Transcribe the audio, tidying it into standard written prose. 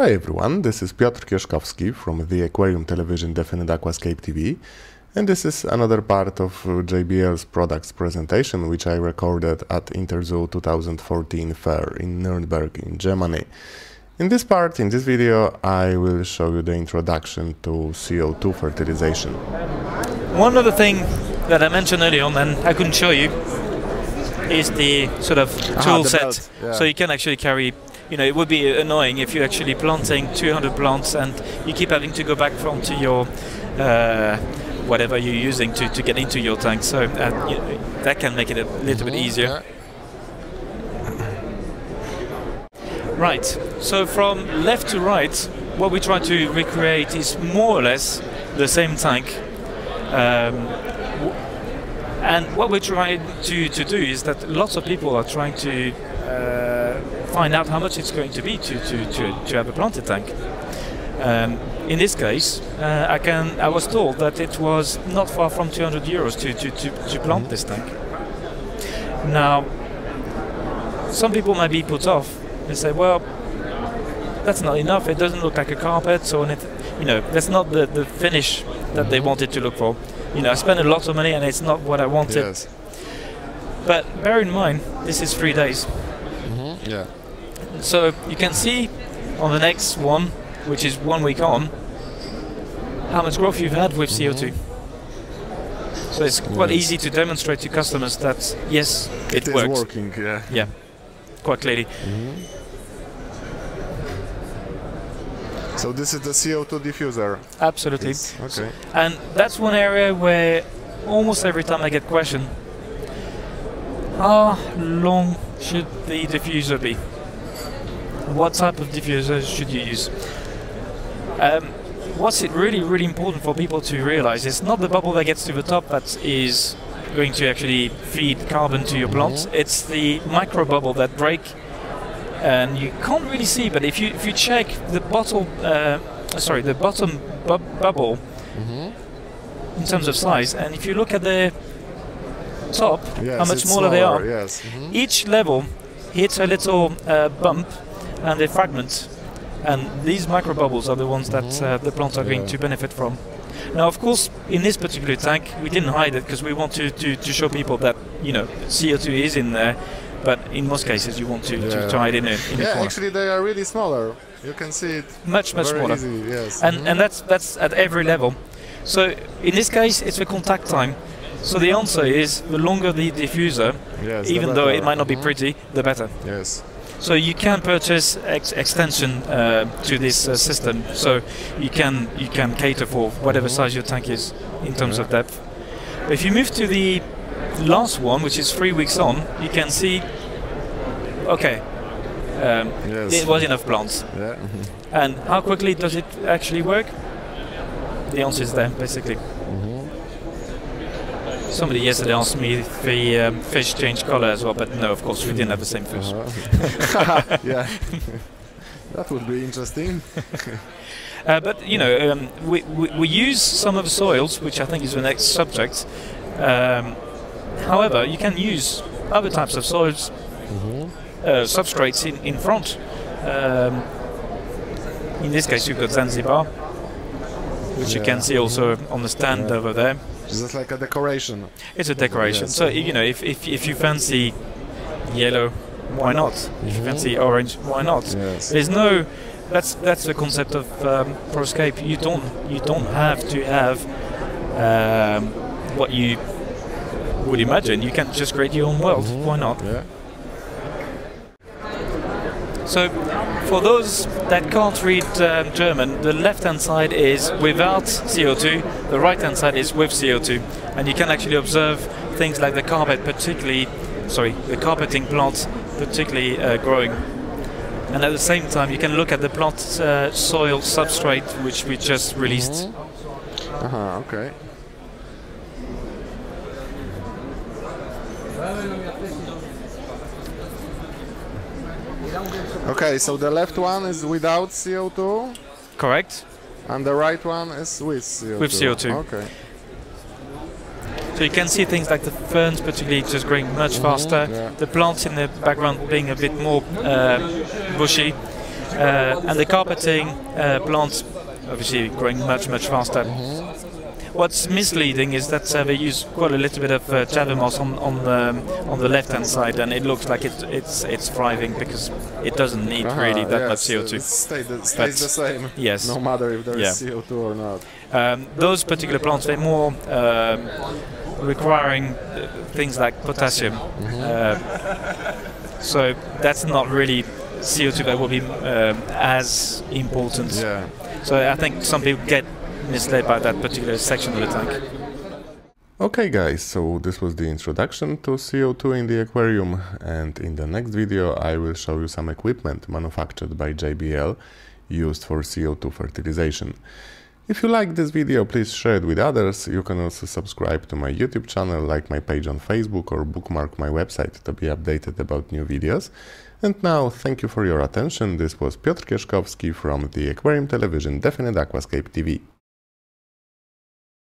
Hi everyone, this is Piotr Kieszkowski from The Aquarium Television Definite Aquascape TV, and this is another part of JBL's products presentation, which I recorded at Interzoo 2014 fair in Nuremberg in Germany. In this video, I will show you the introduction to CO2 fertilization. One other thing that I mentioned earlier on and I couldn't show you is the sort of tool set, yeah. So you can actually carry. You know, it would be annoying if you're actually planting 200 plants and you keep having to go back to your whatever you're using to get into your tank. So you know, that can make it a little bit easier. Yeah. Right. So from left to right, what we try to recreate is more or less the same tank. And what we're trying to do is that lots of people are trying to find out how much it's going to be to have a planted tank. In this case, I was told that it was not far from 200 euros to plant this tank. Now, some people might be put off and say, well, that's not enough, it doesn't look like a carpet, so you know, that's not the finish that they wanted to look for. You know, I spent a lot of money and it's not what I wanted. Yes. But bear in mind, this is 3 days. Yeah. So you can see on the next one, which is 1 week on, how much growth you've had with CO2. So it's quite easy to demonstrate to customers that yes, it works. It's working, yeah. Yeah, quite clearly. So this is the CO2 diffuser. Absolutely. It's okay. And that's one area where almost every time I get questioned, how long should the diffuser be? What type of diffuser should you use? What's it really important for people to realize? It's not the bubble that gets to the top that is going to actually feed carbon to your plants. It's the micro bubble that break, and you can't really see. But if you check the bottle, sorry, the bottom bubble in terms of size, and if you look at the top, yes, how much smaller they are. Yes. Each level hits a little bump and they fragment, and these micro bubbles are the ones that the plants are going to benefit from. Now, of course, in this particular tank, we didn't hide it because we want to show people that, you know, CO2 is in there, but in most cases you want to hide it in a corner. Actually, they are really smaller. You can see it much smaller. Easy, yes. And that's at every level. So in this case, it's the contact time. So the answer is, the longer the diffuser, yes, even though it might not be pretty, the better. Yes. So you can purchase extension to this system, so you can cater for whatever size your tank is in terms of depth. But if you move to the last one, which is 3 weeks on, you can see, okay, it was enough plants. Yeah. And how quickly does it actually work? The answer is there, basically. Somebody yesterday asked me if the fish changed color as well, but no, of course we didn't have the same fish. Yeah, that would be interesting. But you know, we use some of the soils, which I think is the next subject. However, you can use other types of soils, substrates in front. In this case, you've got Zanzibar, which you can see also on the stand over there. Is it like a decoration? It's a decoration. Yes. So you know, if you fancy yellow, why not? If you fancy orange, why not? Yes. There's no. That's the concept of ProScape. You don't have to have what you would imagine. You can just create your own world. Why not? Yeah. So, for those that can't read German, the left-hand side is without CO2, the right-hand side is with CO2, and you can actually observe things like the carpet, particularly, sorry, the carpeting plants, particularly growing. And at the same time, you can look at the plant soil substrate, which we just released. Okay. Okay, so the left one is without CO2? Correct. And the right one is with CO2? With CO2. Okay. So you can see things like the ferns particularly just growing much faster, the plants in the background being a bit more bushy, and the carpeting plants obviously growing much faster. What's misleading is that they use quite a little bit of Java moss on the left-hand side, and it looks like it's thriving because it doesn't need really that much CO2. It stays the same. Yes. No matter if there is CO2 or not. Those particular plants, they're more requiring things like potassium. So that's not really CO2 that will be as important. Yeah. So I think some people get misled by that particular section of the tank. Okay guys, so this was the introduction to CO2 in the aquarium, and in the next video I will show you some equipment manufactured by JBL used for CO2 fertilization. If you like this video, please share it with others. You can also subscribe to my YouTube channel, like my page on Facebook, or bookmark my website to be updated about new videos. And now, thank you for your attention. This was Piotr Kieszkowski from the Aquarium Television Definite Aquascape TV.